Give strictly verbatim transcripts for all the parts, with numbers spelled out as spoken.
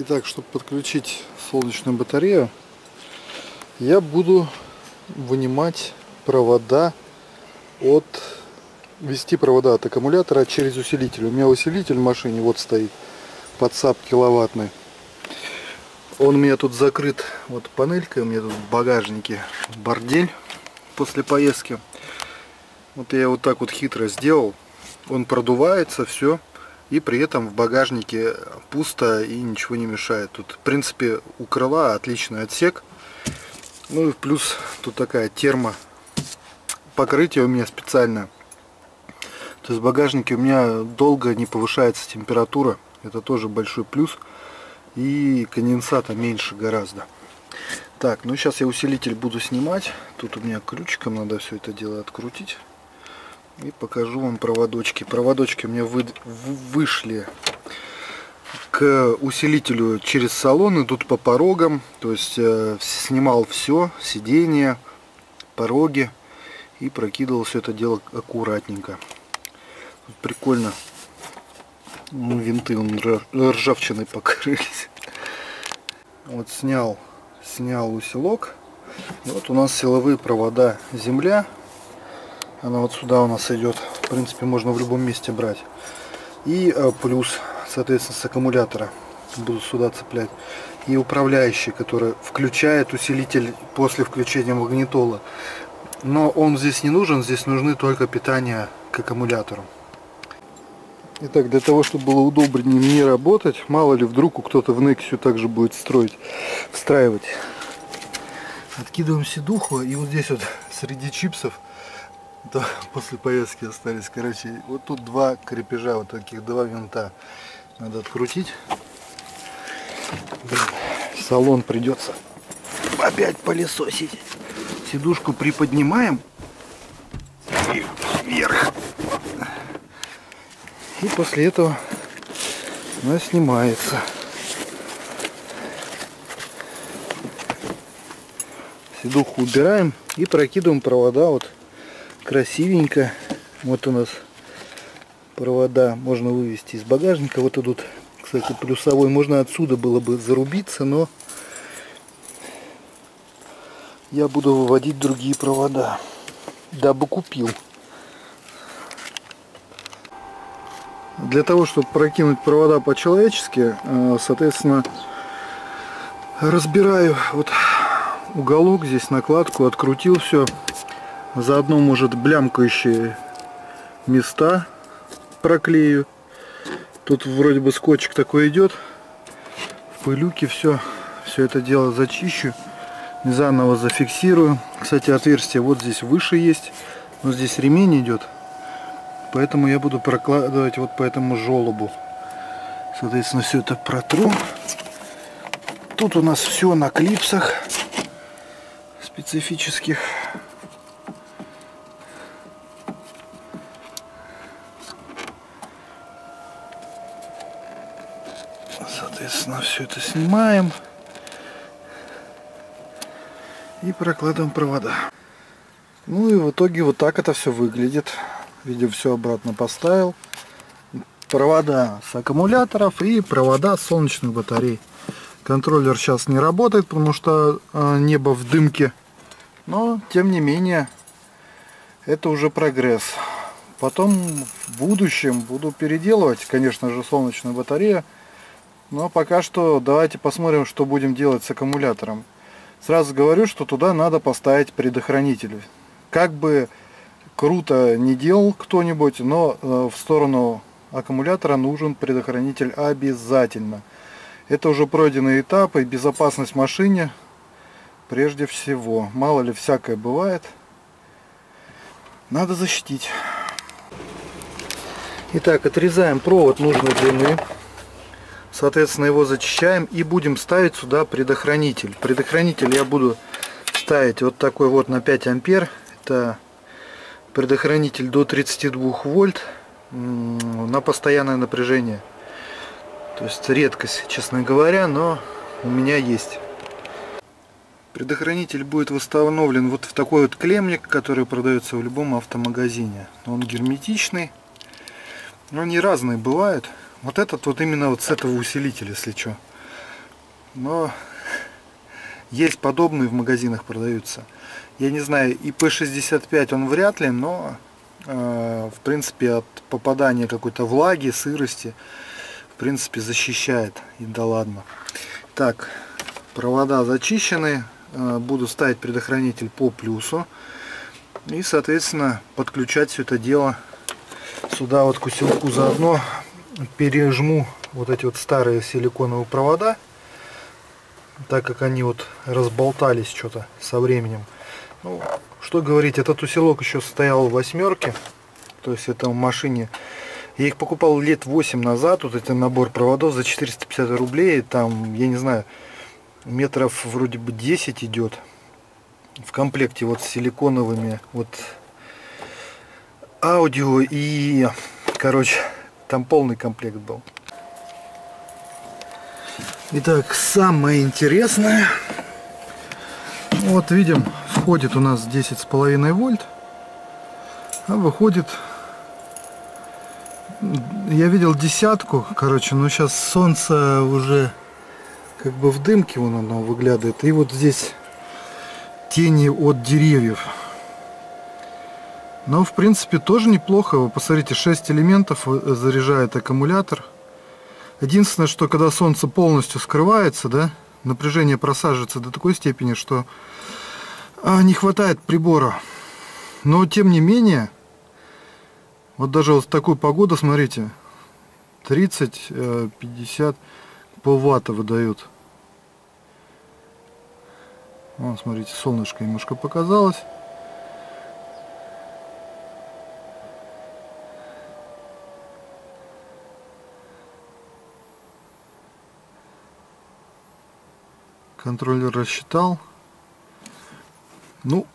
Итак, чтобы подключить солнечную батарею, я буду вынимать провода от... вести провода от аккумулятора через усилитель. У меня усилитель в машине вот стоит, под САП киловаттный. Он у меня тут закрыт вот панелькой, у меня тут в багажнике бордель после поездки. Вот я вот так вот хитро сделал. Он продувается, все. И при этом в багажнике пусто и ничего не мешает. Тут, в принципе, у крыла отличный отсек. Ну и плюс тут такая термо покрытие у меня специальное. То есть в багажнике у меня долго не повышается температура. Это тоже большой плюс. И конденсата меньше гораздо. Так, ну сейчас я усилитель буду снимать. Тут у меня ключиком надо все это дело открутить. И покажу вам проводочки. Проводочки у меня вы... вышли к усилителю через салон, идут по порогам. То есть э, снимал все, сиденье, пороги. И прокидывал все это дело аккуратненько. Тут прикольно. Ну, винты он ржавчиной покрылись. Вот снял, снял усилок. Вот у нас силовые провода земля. Она вот сюда у нас идет. В принципе, можно в любом месте брать. И плюс, соответственно, с аккумулятора буду сюда цеплять. И управляющий, который включает усилитель после включения магнитола. Но он здесь не нужен. Здесь нужны только питания к аккумулятору. Итак, для того, чтобы было удобнее мне работать, мало ли вдруг кто-то в Nexia также будет строить, встраивать. Откидываем сидуху. И вот здесь вот среди чипсов, да, после поездки остались, короче, вот тут два крепежа, вот таких два винта надо открутить. Блин, салон придется опять пылесосить. Сидушку приподнимаем и вверх, и после этого она снимается. Сидуху убираем и прокидываем провода вот. Красивенько. Вот у нас провода можно вывести из багажника. Вот идут, кстати, плюсовой. Можно отсюда было бы зарубиться, но я буду выводить другие провода, дабы купил. Для того, чтобы прокинуть провода по-человечески, соответственно, разбираю вот уголок, здесь накладку, открутил все. Заодно, может, блямкающие места проклею. Тут вроде бы скотчик такой идет. В пылюке все. Все это дело зачищу. Заново зафиксирую. Кстати, отверстие вот здесь выше есть. Но здесь ремень идет. Поэтому я буду прокладывать вот по этому желобу. Соответственно, все это протру. Тут у нас все на клипсах специфических. Соответственно, все это снимаем и прокладываем провода. Ну и в итоге вот так это все выглядит. Видео все обратно поставил. Провода с аккумуляторов и провода с солнечных батарей. Контроллер сейчас не работает, потому что небо в дымке. Но, тем не менее, это уже прогресс. Потом в будущем буду переделывать, конечно же, солнечную батарею. Но пока что давайте посмотрим, что будем делать с аккумулятором. Сразу говорю, что туда надо поставить предохранитель. Как бы круто не делал кто-нибудь, но в сторону аккумулятора нужен предохранитель обязательно. Это уже пройденный этап, и безопасность в машине прежде всего. Мало ли, всякое бывает. Надо защитить. Итак, отрезаем провод нужной длины. Соответственно, его зачищаем и будем ставить сюда предохранитель. Предохранитель я буду ставить вот такой вот на пять ампер. Это предохранитель до тридцати двух вольт на постоянное напряжение. То есть редкость, честно говоря, но у меня есть. Предохранитель будет восстановлен вот в такой вот клеммник, который продается в любом автомагазине. Он герметичный. Но они разные бывают. Вот этот вот именно вот с этого усилителя, если что. но есть подобные в магазинах продаются. Я не знаю, И П шестьдесят пять он вряд ли, но э, в принципе от попадания какой-то влаги, сырости, в принципе защищает. И да ладно. Так, провода зачищены. Э, буду ставить предохранитель по плюсу. И, соответственно, подключать все это дело сюда вот к усилку. Заодно пережму вот эти вот старые силиконовые провода, так как они вот разболтались что-то со временем. Ну, что говорить, этот усилок еще стоял в восьмерке, то есть это в машине. Я их покупал лет восемь назад, вот этот набор проводов за четыреста пятьдесят рублей, там, я не знаю, метров вроде бы десять идет в комплекте вот с силиконовыми, вот аудио и, короче, там полный комплект был. Итак, самое интересное, вот видим, входит у нас десять с половиной вольт, а выходит, я видел десятку, короче, но сейчас солнце уже как бы в дымке, вон оно выглядывает, и вот здесь тени от деревьев. Но в принципе тоже неплохо, вы посмотрите, шесть элементов заряжает аккумулятор. Единственное, что когда солнце полностью скрывается, да, напряжение просаживается до такой степени, что а, не хватает прибора. Но тем не менее, вот даже вот в такую погоду, смотрите, тридцать-пятьдесят полватта выдает. Вон, смотрите, солнышко немножко показалось. Контроллер рассчитал. Ну,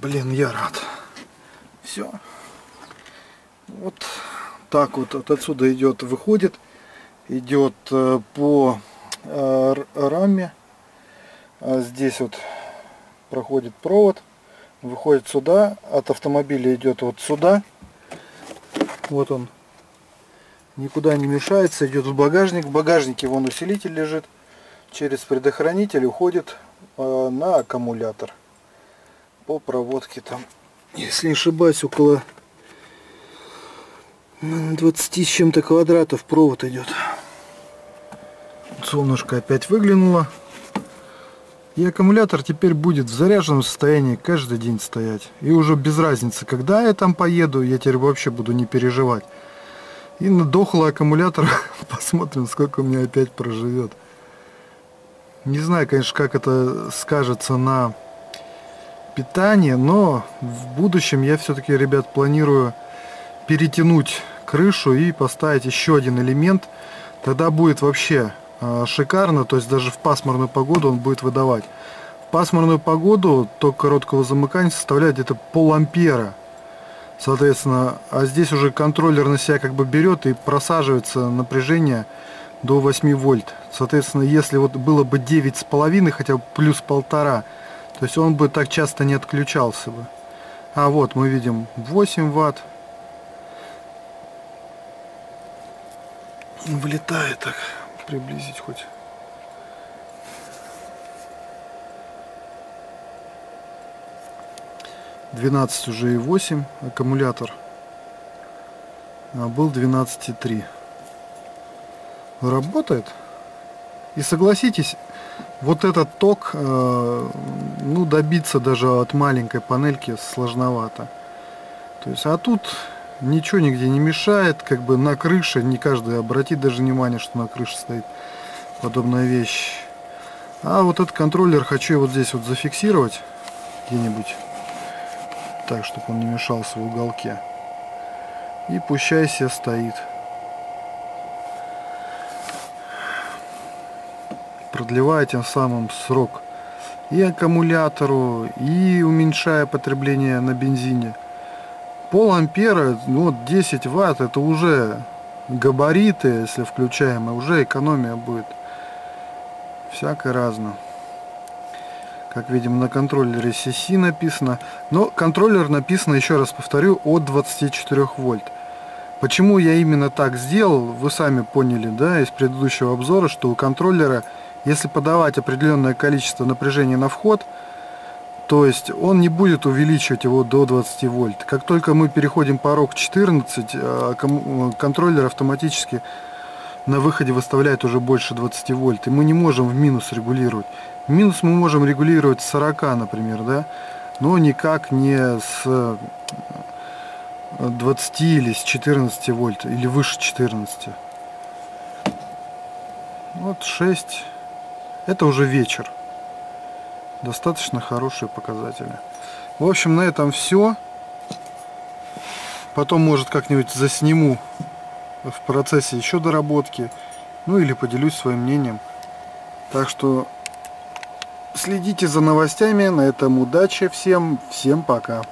блин, я рад. Все. Вот так вот, вот отсюда идет, выходит, идет по раме. Здесь вот проходит провод, выходит сюда, от автомобиля идет вот сюда. Вот он. Никуда не мешается, идет в багажник. В багажнике вон усилитель лежит. Через предохранитель уходит э, на аккумулятор по проводке, там, если не ошибаюсь, около двадцати с чем-то квадратов провод идет. Солнышко опять выглянуло, и аккумулятор теперь будет в заряженном состоянии каждый день стоять, и уже без разницы, когда я там поеду, я теперь вообще буду не переживать. И надохло аккумулятор, посмотрим, сколько у меня опять проживет. Не знаю, конечно, как это скажется на питании, но в будущем я все-таки, ребят, планирую перетянуть крышу и поставить еще один элемент. Тогда будет вообще э, шикарно, то есть даже в пасмурную погоду он будет выдавать. В пасмурную погоду ток короткого замыкания составляет где-то пол ампера. Соответственно, а здесь уже контроллер на себя как бы берет и просаживается напряжение до восьми вольт. Соответственно, если вот было бы девять с половиной, хотя бы плюс полтора, то есть он бы так часто не отключался бы. А вот мы видим восемь ватт. Вылетает, так приблизить хоть. двенадцать уже и восемь аккумулятор. А был двенадцать и три. Работает. И согласитесь, вот этот ток, э, ну, добиться даже от маленькой панельки сложновато. То есть, а тут ничего нигде не мешает, как бы на крыше, не каждый обратит даже внимание, что на крыше стоит подобная вещь. А вот этот контроллер, хочу его вот здесь вот зафиксировать где-нибудь, так, чтобы он не мешался в уголке. И пущай себе стоит. Продлевая тем самым срок и аккумулятору, и уменьшая потребление на бензине. Пол ампера, ну, десять ватт, это уже габариты, если включаем, и уже экономия будет всякое разно. Как видим, на контроллере си си написано, но контроллер написано, еще раз повторю, от двадцати четырёх вольт. Почему я именно так сделал, вы сами поняли, да, из предыдущего обзора, что у контроллера если подавать определенное количество напряжения на вход, то есть он не будет увеличивать его до двадцати вольт. Как только мы переходим порог четырнадцать, контроллер автоматически на выходе выставляет уже больше двадцати вольт. И мы не можем в минус регулировать. В минус мы можем регулировать с сорока, например, да? Но никак не с двадцати или с четырнадцати вольт, или выше четырнадцати. Вот шесть. Это уже вечер. Достаточно хорошие показатели. В общем, на этом все. Потом, может, как-нибудь засниму в процессе еще доработки. Ну, или поделюсь своим мнением. Так что следите за новостями. На этом удачи всем. Всем пока.